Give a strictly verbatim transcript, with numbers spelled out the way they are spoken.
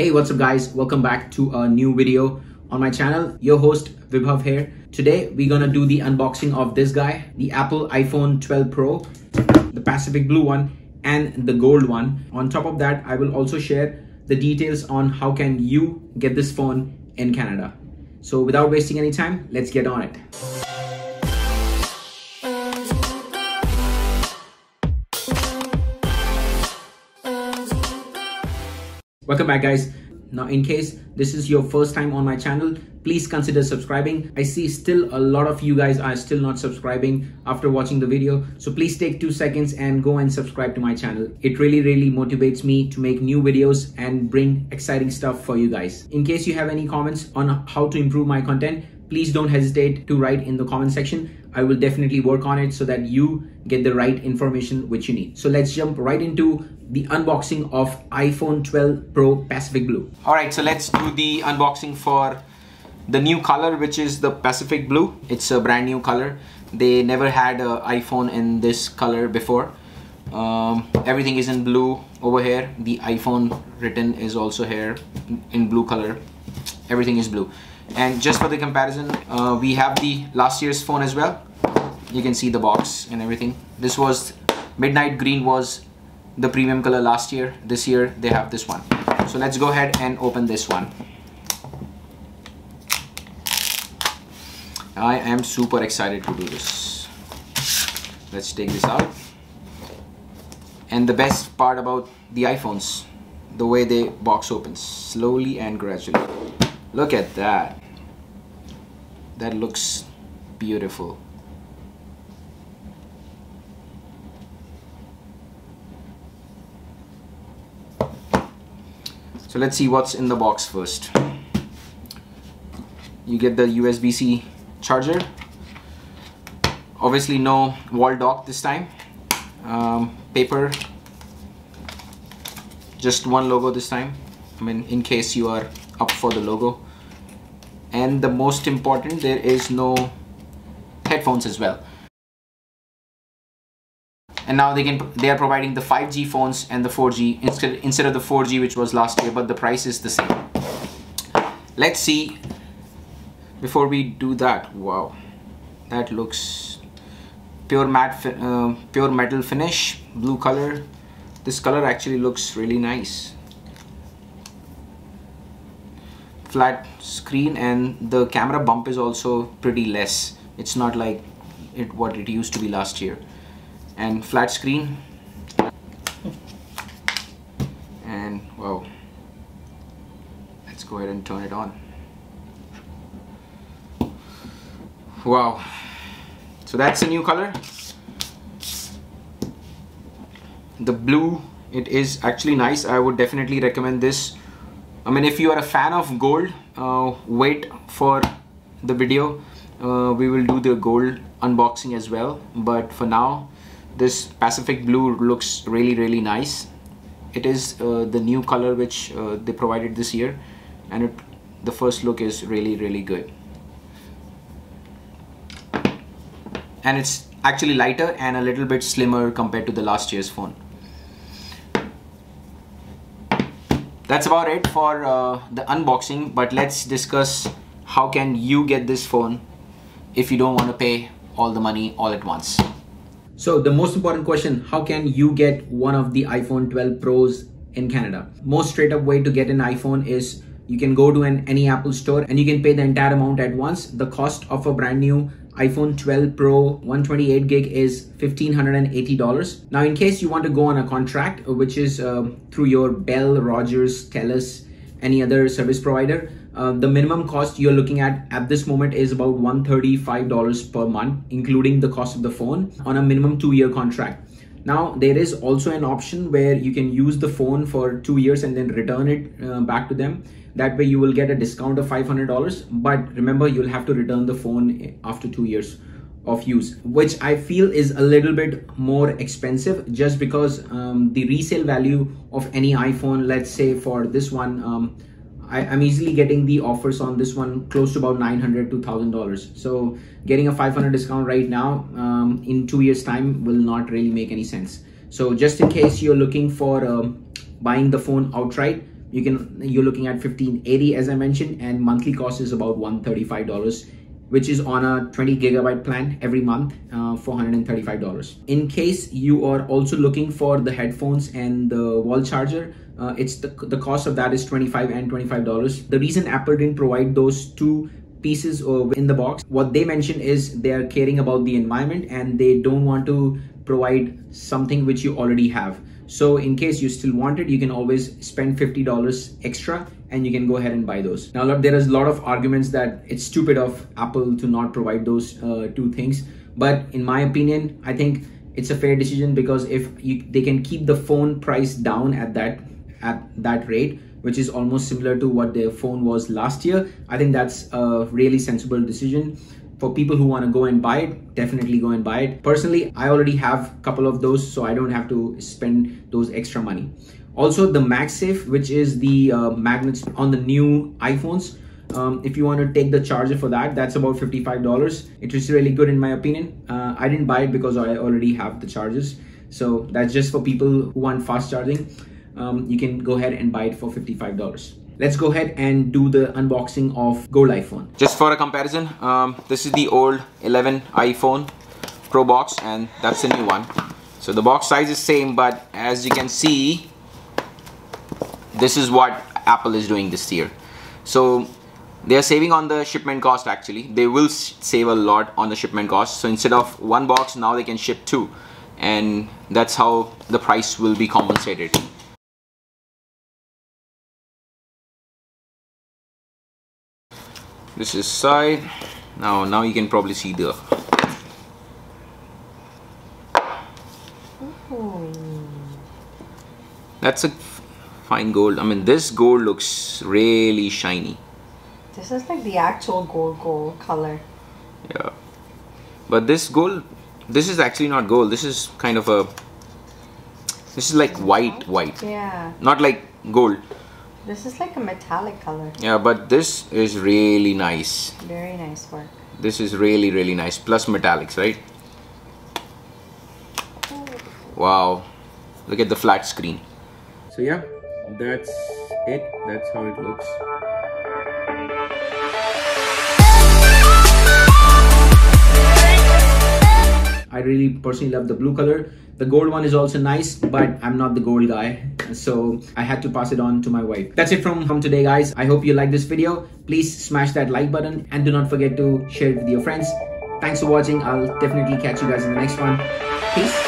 Hey, what's up guys? Welcome back to a new video on my channel. Your host Vibhav here. Today we're gonna do the unboxing of this guy, the Apple iPhone twelve Pro, the Pacific Blue one and the gold one. On top of that, I will also share the details on how can you get this phone in Canada. So without wasting any time, let's get on it. Welcome back guys. Now in case this is your first time on my channel, please consider subscribing. I see still a lot of you guys are still not subscribing after watching the video. So please take two seconds and go and subscribe to my channel. It really, really motivates me to make new videos and bring exciting stuff for you guys. In case you have any comments on how to improve my content, please don't hesitate to write in the comment section. I will definitely work on it so that you get the right information which you need. So let's jump right into the unboxing of iPhone twelve Pro Pacific Blue. All right, so let's do the unboxing for the new color, which is the Pacific Blue. It's a brand new color. They never had an iPhone in this color before. Um, everything is in blue over here. The iPhone written is also here in blue color. Everything is blue. And just for the comparison, uh, we have the last year's phone as well. You can see the box and everything. This was Midnight Green, was the premium color last year. This year they have this one. So let's go ahead and open this one. I am super excited to do this. Let's take this out. And the best part about the iPhones, the way they box opens slowly and gradually. Look at that. That looks beautiful. So let's see what's in the box first. You get the U S B C charger. Obviously no wall dock this time. Um, paper. Just one logo this time. I mean, in case you are up for the logo. And the most important, there is no headphones as well. And now they can they are providing the five G phones and the four G instead instead of the four G which was last year, but the price is the same. Let's see before we do that. Wow, that looks pure matte, uh, pure metal finish, blue color. This color actually looks really nice. Flat screen, and the camera bump is also pretty less. It's not like it what it used to be last year. And flat screen, and wow, let's go ahead and turn it on. Wow, so that's a new color, the blue. It is actually nice. I would definitely recommend this. I mean, if you are a fan of gold, uh, wait for the video. Uh, we will do the gold unboxing as well, but for now this Pacific Blue looks really really nice. It is uh, the new color which uh, they provided this year, and it, the first look is really really good. And it's actually lighter and a little bit slimmer compared to the last year's phone. That's about it for uh, the unboxing, but let's discuss how can you get this phone if you don't want to pay all the money all at once. So the most important question, how can you get one of the iPhone twelve Pros in Canada? Most straight up way to get an iPhone is you can go to an any Apple store and you can pay the entire amount at once. The cost of a brand new iPhone twelve Pro one twenty-eight gig is one thousand five hundred eighty dollars. Now in case you want to go on a contract, which is uh, through your Bell, Rogers, Telus, any other service provider, uh, the minimum cost you're looking at at this moment is about one hundred thirty-five dollars per month, including the cost of the phone, on a minimum two-year contract. Now there is also an option where you can use the phone for two years and then return it uh, back to them. That way you will get a discount of five hundred dollars, but remember you'll have to return the phone after two years of use, which I feel is a little bit more expensive, just because um, the resale value of any iPhone, let's say for this one, um, I, I'm easily getting the offers on this one close to about nine hundred to one thousand dollars. So getting a five hundred discount right now um, in two years time will not really make any sense. So just in case you're looking for um, buying the phone outright, you can you're looking at fifteen eighty as I mentioned, and monthly cost is about one hundred thirty-five dollars, which is on a twenty gigabyte plan every month uh, for one hundred thirty-five dollars. In case you are also looking for the headphones and the wall charger, uh, it's the, the cost of that is twenty-five and twenty-five dollars. The reason Apple didn't provide those two pieces or in the box, what they mentioned is they are caring about the environment and they don't want to provide something which you already have. So in case you still want it, you can always spend fifty dollars extra and you can go ahead and buy those. Now, look, there is a lot of arguments that it's stupid of Apple to not provide those uh, two things. But in my opinion, I think it's a fair decision, because if you, they can keep the phone price down at that, at that rate, which is almost similar to what their phone was last year, I think that's a really sensible decision. For people who want to go and buy it, definitely go and buy it. Personally, I already have a couple of those, so I don't have to spend those extra money. Also, the MagSafe, which is the uh, magnets on the new iPhones, um, if you want to take the charger for that, that's about fifty-five dollars. It is really good in my opinion. Uh, I didn't buy it because I already have the chargers. So that's just for people who want fast charging. Um, you can go ahead and buy it for fifty-five dollars. Let's go ahead and do the unboxing of Gold iPhone. Just for a comparison, um, this is the old eleven iPhone Pro box and that's the new one. So the box size is same, but as you can see, this is what Apple is doing this year. So they are saving on the shipment cost actually. They will save a lot on the shipment cost. So instead of one box, now they can ship two. And that's how the price will be compensated. This is side. Now, now you can probably see the. Ooh. That's a fine gold. I mean, this gold looks really shiny. This is like the actual gold gold color. Yeah, but this gold, this is actually not gold. This is kind of a. This is like white, white. Yeah. Not like gold. This is like a metallic color. Yeah, but this is really nice. Very nice work. This is really, really nice. Plus metallics, right? Wow. Look at the flat screen. So yeah, that's it. That's how it looks. I really personally love the blue color. The gold one is also nice, but I'm not the gold guy, so I had to pass it on to my wife. That's it from, from today, guys. I hope you like this video. Please smash that like button and do not forget to share it with your friends. Thanks for watching. I'll definitely catch you guys in the next one. Peace.